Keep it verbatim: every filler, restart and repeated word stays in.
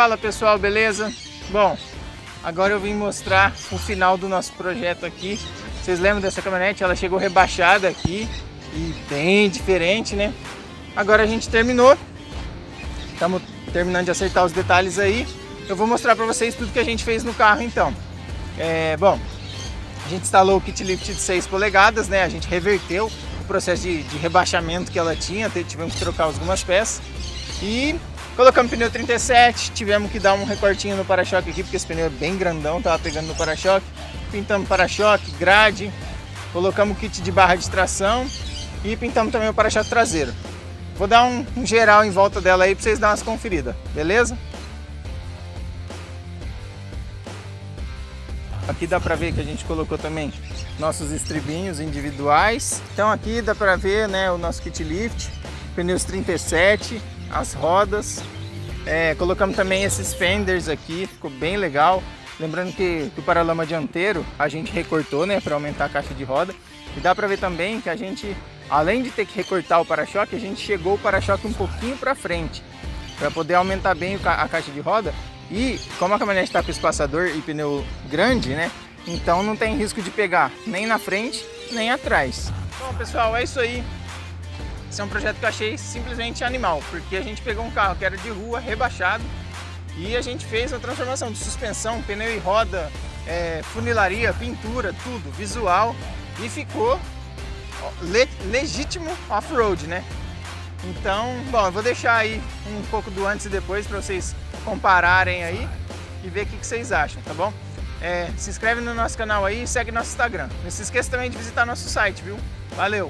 Fala pessoal, beleza? Bom, agora eu vim mostrar o final do nosso projeto aqui. Vocês lembram dessa caminhonete? Ela chegou rebaixada aqui e bem diferente, né? Agora a gente terminou, estamos terminando de acertar os detalhes aí. Eu vou mostrar para vocês tudo que a gente fez no carro então. É, bom, a gente instalou o kit lift de seis polegadas, né? A gente reverteu o processo de, de rebaixamento que ela tinha, tivemos que trocar algumas peças. E colocamos pneu trinta e sete, tivemos que dar um recortinho no para-choque aqui, porque esse pneu é bem grandão, tava pegando no para-choque. Pintamos para-choque, grade, colocamos o kit de barra de tração e pintamos também o para-choque traseiro. Vou dar um, um geral em volta dela aí pra vocês darem umas conferidas, beleza? Aqui dá pra ver que a gente colocou também nossos estribinhos individuais. Então aqui dá pra ver, né, o nosso kit lift, pneus trinta e sete, as rodas. É, colocamos também esses fenders aqui, ficou bem legal. Lembrando que, que o paralama dianteiro a gente recortou, né, para aumentar a caixa de roda. E dá para ver também que a gente, além de ter que recortar o para-choque, a gente chegou o para-choque um pouquinho para frente, para poder aumentar bem a caixa de roda. E como a caminhonete está com espaçador e pneu grande, né, então não tem risco de pegar nem na frente, nem atrás. Bom pessoal, é isso aí. Esse é um projeto que eu achei simplesmente animal, porque a gente pegou um carro que era de rua, rebaixado, e a gente fez a transformação de suspensão, pneu e roda, é, funilaria, pintura, tudo, visual, e ficou le legítimo off-road, né? Então, bom, eu vou deixar aí um pouco do antes e depois para vocês compararem aí e ver o que, que vocês acham, tá bom? É, se inscreve no nosso canal aí e segue nosso Instagram. Não se esqueça também de visitar nosso site, viu? Valeu!